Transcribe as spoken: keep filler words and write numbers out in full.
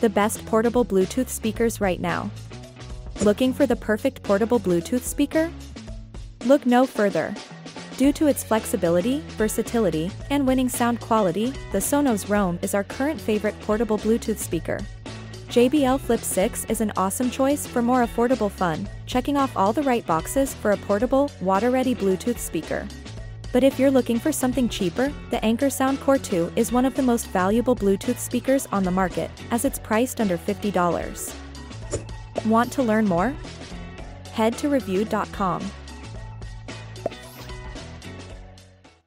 The best portable Bluetooth speakers right now. Looking for the perfect portable Bluetooth speaker? Look no further. Due to its flexibility, versatility, and winning sound quality, the Sonos Roam is our current favorite portable Bluetooth speaker. J B L Flip six is an awesome choice for more affordable fun, checking off all the right boxes for a portable, water-ready Bluetooth speaker. But if you're looking for something cheaper, the Anker Soundcore two is one of the most valuable Bluetooth speakers on the market, as it's priced under fifty dollars. Want to learn more? Head to Reviewed dot com.